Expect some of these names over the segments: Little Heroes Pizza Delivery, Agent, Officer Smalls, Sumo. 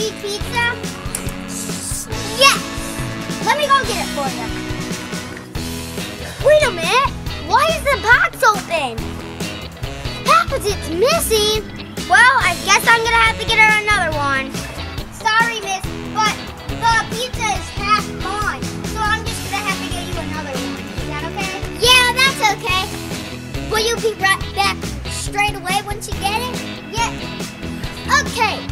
eat pizza? Yes! Let me go get it for you. Wait a minute! Why is the box open? Package it's missing. Well, I guess I'm gonna have to get her another one. Sorry, miss, but the pizza is half gone, so I'm just gonna have to get you another one. Is that okay? Yeah, that's okay. Will you be right back straight away once you get it? Yeah. Okay.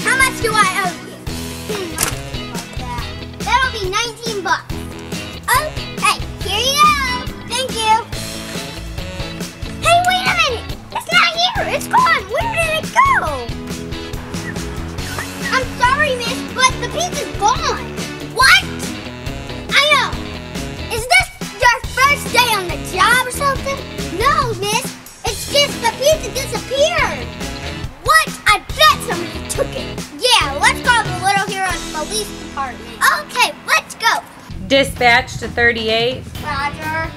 How much do I owe you? That'll be 19 bucks. Okay, here you go. Thank you. Hey, wait a minute. It's not here. It's gone. Where did it go? I'm sorry, miss, but the pizza's gone. What? I know. Is this your first day on the job or something? No, miss. It's just the pizza disappeared. What? I bet somebody took it. Yeah, let's call the Little Heroes Police Department. Okay, let's go. Dispatch to 38. Roger.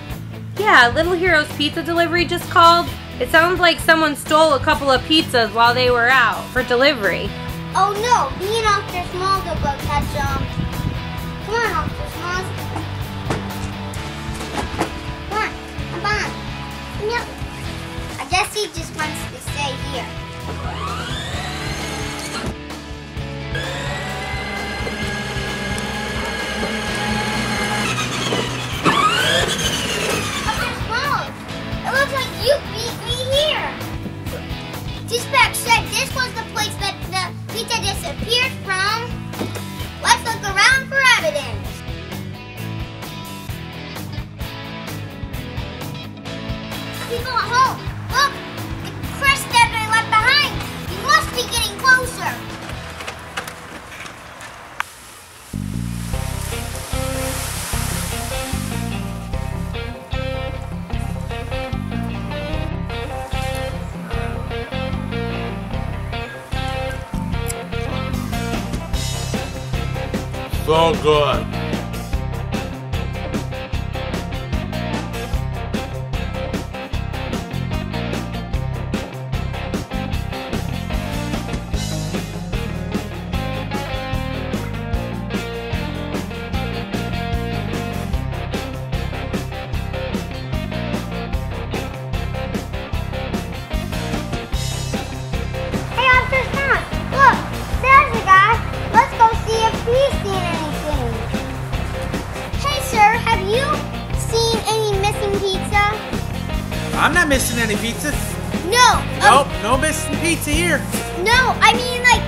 Yeah, Little Heroes Pizza Delivery just called. It sounds like someone stole a couple of pizzas while they were out for delivery. Oh no, me and Officer Smalls will go catch them. Come on, Officer Smalls. Come on, come on. Yep. I guess he just wants to stay here. It looks like you beat me here. Dispatch said this was the place that the pizza disappeared from. Let's look around for evidence. People at home, look! The crust that I left behind! You must be getting closer! So good. I'm not missing any pizza. No. Nope, no missing pizza here. No, I mean, like,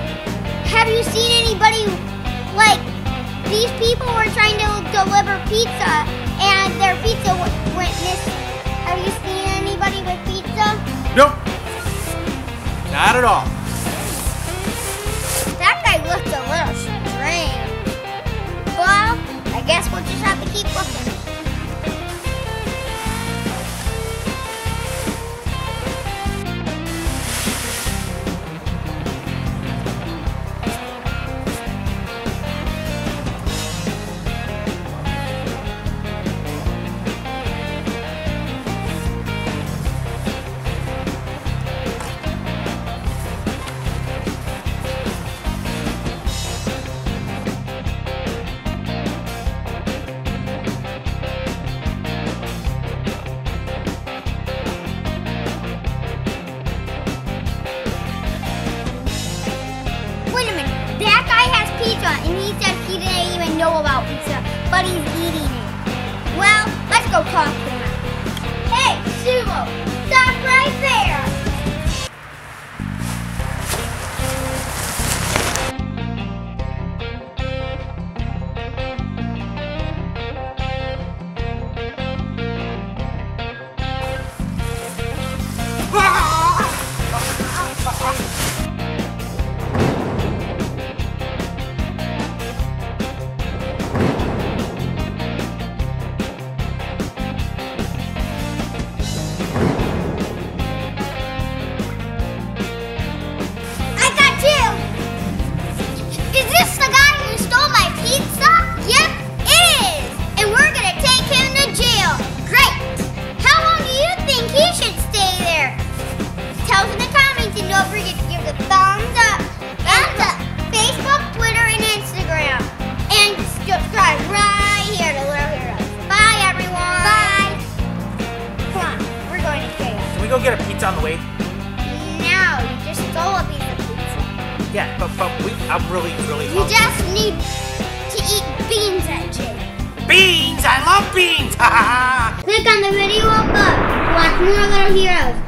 have you seen anybody, like, these people were trying to deliver pizza, and their pizza went missing. Have you seen anybody with pizza? Nope. Not at all. That guy looked a little strange. Well, I guess we'll just have to keep looking. And he said he didn't even know about pizza, but he's eating it. Well, let's go talk to him. Hey, Sumo, stop right there! away? No, you just stole a piece of pizza. Yeah, I'm really hungry. You just need to eat beans, Agent. Beans! I love beans! Ha ha ha! Click on the video above to watch more Little Heroes.